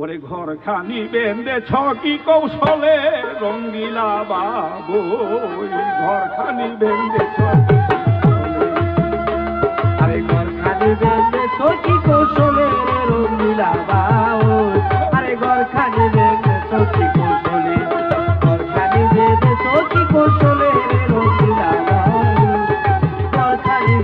ওরে ঘর খানি বেঁধে ছকি কৌশলে রঙ্গিলা বাবু ঘর খানি বেঁধে ছকি আরে ঘর খানি বেঁধে ছকি কৌশলে রঙ্গিলা বাবু আরে ঘর খানি বেঁধে ছকি কৌশলে ঘর খানি বেঁধে ছকি কৌশলে রঙ্গিলা বাবু ঘর খানি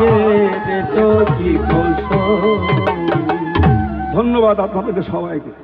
বেঁধে ছকি কৌশলে ধন্যবাদ আপনাদের সবাইকে।